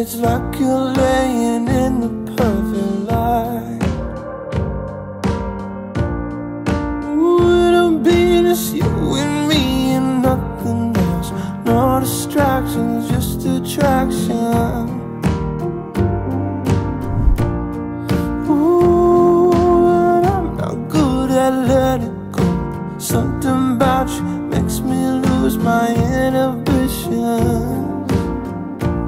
It's like you're laying in the perfect light. Ooh, it'll be just you and me and nothing else. No distractions, just attraction. Something about you makes me lose my inhibition.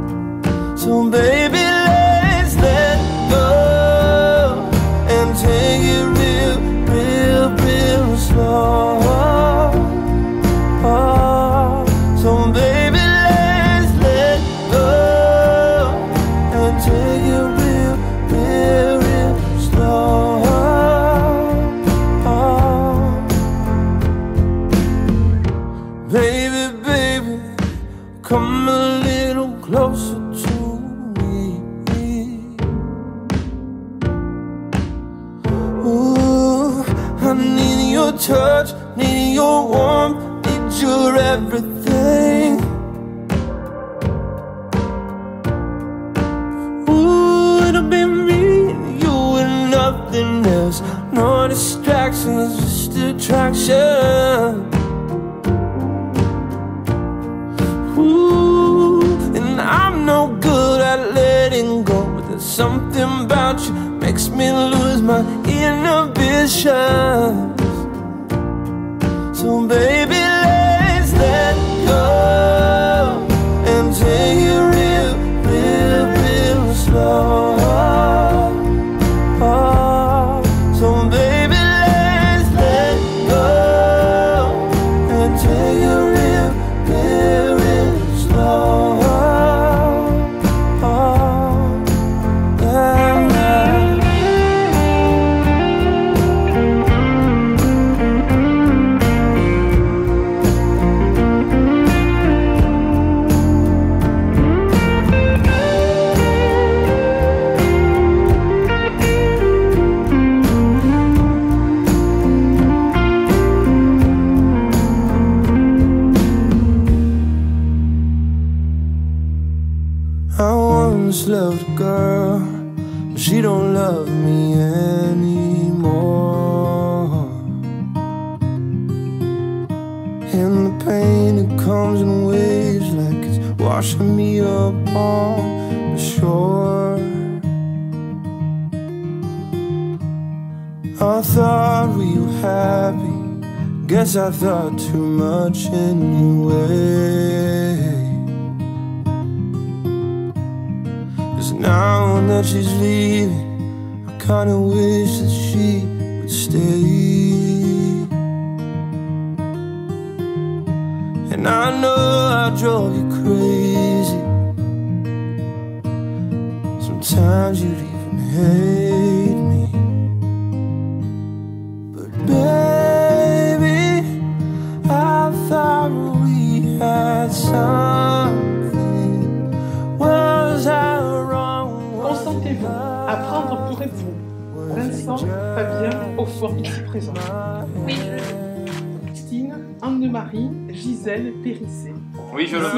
So baby, let's let go and take it real, real, real slow. Oh, so baby, let's let go and take it real, real, real slow. Come a little closer to me. Ooh, I need your touch, need your warmth, need your everything. Ooh, it'll be me and you and nothing else. No distractions, just attraction. Ooh, and I'm no good at letting go, but there's something about you makes me lose my inhibitions. So baby, let's let go and take it real, real, real slow. Oh, so baby, let's let go and take it real. I once loved a girl, but she don't love me anymore. And the pain, it comes in waves, like it's washing me up on the shore. I thought we were happy, guess I thought too much anyway. Now that she's leaving, I kinda wish that she would stay. And I know I drove you crazy, sometimes you'd even hate me. But baby, I thought we had something. Was I? Consentez-vous à prendre pour époux Vincent, Fabien, au fort ici présent. Oui. Christine, Anne-Marie, Gisèle Périssé. Oui, je le veux.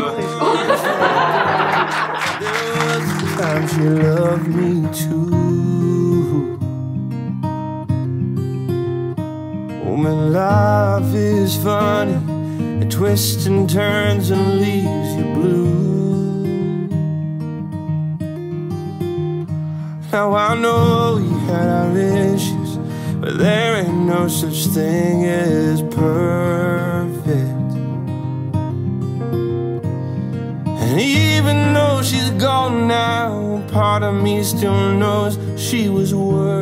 Now I know we had our issues, but there ain't no such thing as perfect. And even though she's gone now, part of me still knows she was worth it.